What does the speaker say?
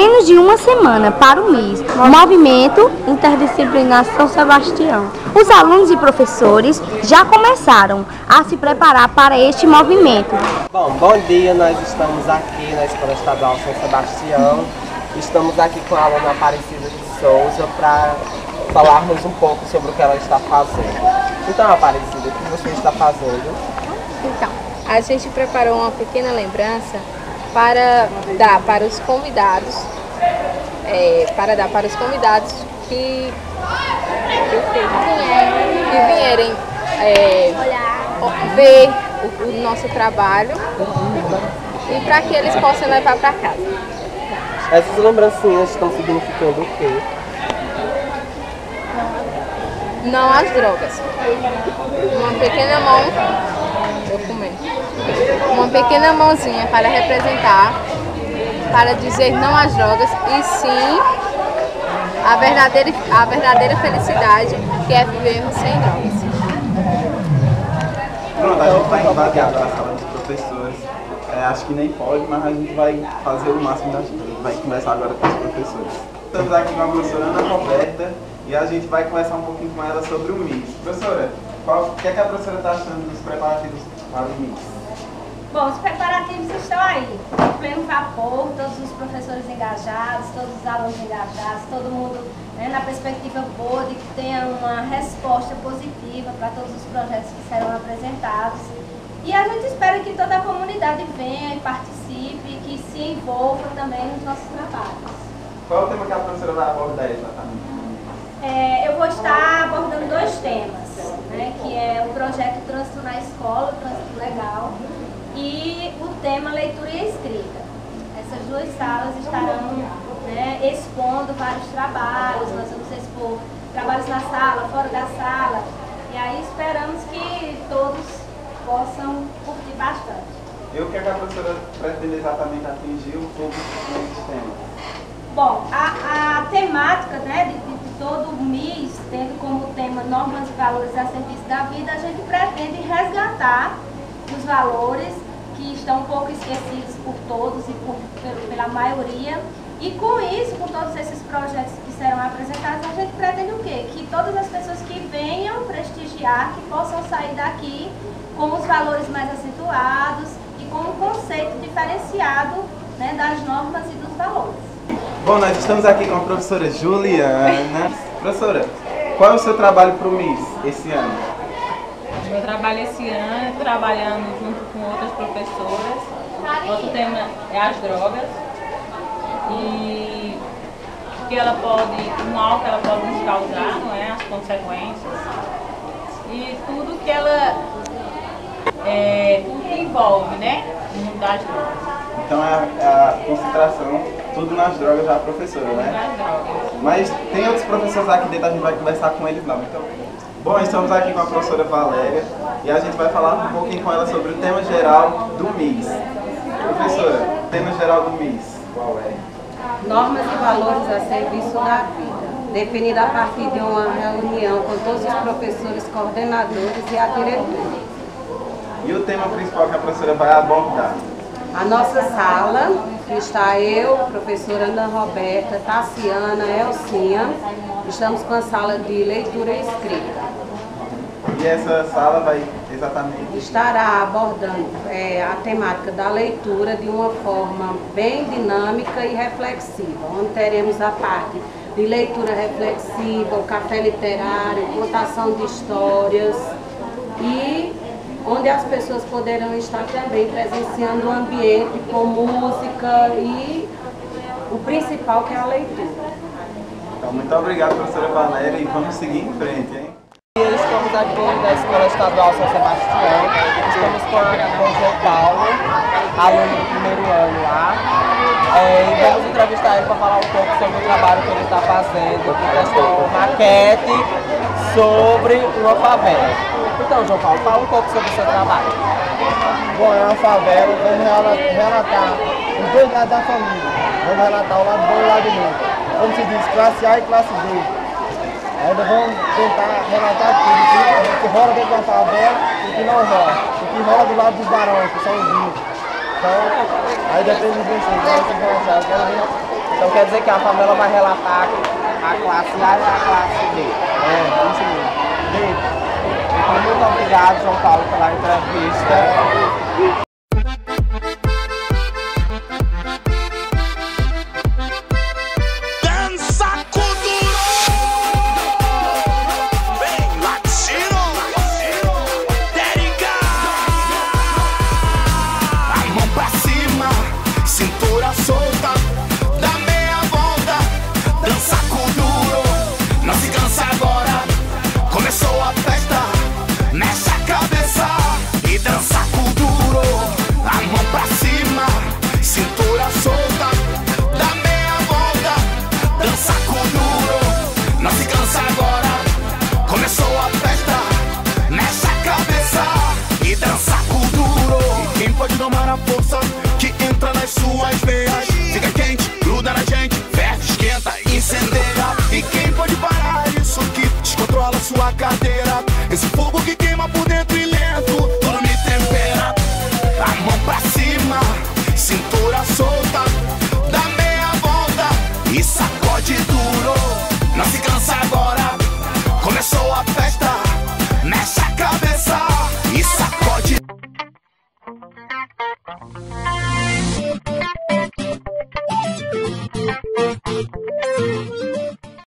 Menos de uma semana para o MIS, Movimento Interdisciplinar São Sebastião. Os alunos e professores já começaram a se preparar para este movimento. Bom dia, nós estamos aqui na Escola Estadual São Sebastião. Estamos aqui com a aluna Aparecida de Souza para falarmos um pouco sobre o que ela está fazendo. Então, Aparecida, o que você está fazendo? Então, a gente preparou uma pequena lembrança para dar para os convidados que vierem ver o nosso trabalho e para que eles possam levar para casa. Essas lembrancinhas estão significando o quê? Não as drogas. Uma pequena mãozinha para representar, para dizer não às drogas e sim a verdadeira felicidade, que é viver sem drogas. Pronto, a gente vai invadir para a sala dos professores. Acho que nem pode, mas a gente vai fazer o máximo da gente. Vai conversar agora com os professores. Estamos aqui com a professora Ana Roberta e a gente vai conversar um pouquinho com ela sobre o MIS. Professora, o que é que a professora está achando dos preparativos para o MIS? Bom, os preparativos estão aí, pleno vapor, todos os professores engajados, todos os alunos engajados, todo mundo na perspectiva boa de que tenha uma resposta positiva para todos os projetos que serão apresentados. E a gente espera que toda a comunidade venha e participe e que se envolva também nos nossos trabalhos. Qual é o tema que a professora vai abordar exatamente? Eu vou estar abordando dois temas, que é o projeto Trânsito na Escola, Trânsito Legal, e o tema Leitura e Escrita. Essas duas salas estarão expondo vários trabalhos, nós vamos expor trabalhos na sala, fora da sala, e aí esperamos que todos possam curtir bastante. E o que a professora pretende exatamente atingir o público nesse tema? Bom, a temática de todo o MIS, tendo como tema normas e valores a serviço da vida, a gente pretende resgatar os valores que estão um pouco esquecidos por todos e pela maioria. E com isso, com todos esses projetos que serão apresentados, a gente pretende o quê? Que todas as pessoas que venham prestigiar, que possam sair daqui com os valores mais acentuados e com um conceito diferenciado das normas e dos valores. Bom, nós estamos aqui com a professora Juliana. Professora, qual é o seu trabalho para o MIS esse ano? Meu trabalho esse ano é trabalhando junto com outras professoras. Outro tema é as drogas. E o mal que ela pode nos causar, as consequências, e tudo que ela envolve, o mundo das drogas. Então a concentração, tudo nas drogas da professora, Nas drogas. Mas tem outros professores aqui dentro, a gente vai conversar com eles não, então. Bom, estamos aqui com a professora Valéria e a gente vai falar um pouquinho com ela sobre o tema geral do MIS. Professora, o tema geral do MIS, qual é? Normas e valores a serviço da vida, definida a partir de uma reunião com todos os professores, coordenadores e a diretora. E o tema principal que a professora vai abordar? A nossa sala, que está eu, professora Ana Roberta, Tassiana, Elcinha, estamos com a sala de leitura e escrita. E essa sala vai exatamente... Estará abordando a temática da leitura de uma forma bem dinâmica e reflexiva, onde teremos a parte de leitura reflexiva, o café literário, contação de histórias e onde as pessoas poderão estar também presenciando o ambiente com música e o principal que é a leitura. Então, muito obrigado, professora Valéria, e vamos seguir em frente, hein? Estamos aqui da Escola Estadual São Sebastião, estamos com o João Paulo, aluno do primeiro ano lá, e vamos entrevistar ele para falar um pouco sobre o trabalho que ele está fazendo, que testou maquete sobre uma favela. Então, João Paulo, fala um pouco sobre o seu trabalho. Bom, é uma favela, vamos relatar os dois lados da família, vamos relatar o lado bom e o lado ruim, como se diz, classe A e classe B. Ainda vamos tentar relatar tudo, o que rola dentro da favela e o que não rola. O que rola do lado dos barões, que são os ricos. Então, aí depois dos vencidos, então quer dizer que a favela vai relatar a classe A e a classe B. É, isso mesmo. Então, muito obrigado, João Paulo, pela entrevista. Esse fogo que queima por dentro e lento, tudo me tempera. A mão pra cima, cintura solta, dá meia volta e sacode duro. Não se cansa agora.